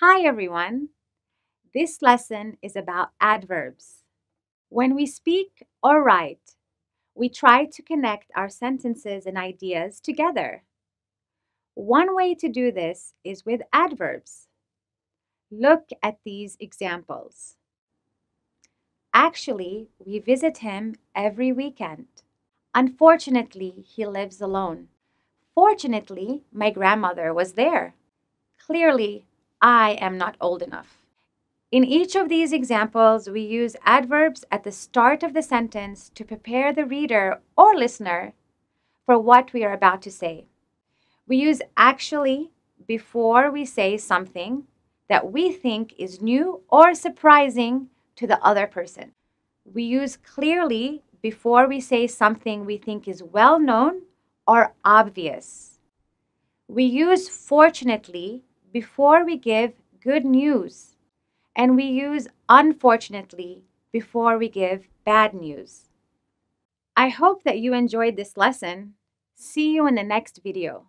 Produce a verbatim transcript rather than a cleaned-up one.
Hi everyone! This lesson is about adverbs. When we speak or write, we try to connect our sentences and ideas together. One way to do this is with adverbs. Look at these examples. Actually, we visit him every weekend. Unfortunately, he lives alone. Fortunately, my grandmother was there. Clearly, I am not old enough. In each of these examples, we use adverbs at the start of the sentence to prepare the reader or listener for what we are about to say. We use actually before we say something that we think is new or surprising to the other person. We use clearly before we say something we think is well known or obvious. We use fortunately before we give good news, and we use unfortunately before we give bad news. I hope that you enjoyed this lesson. See you in the next video.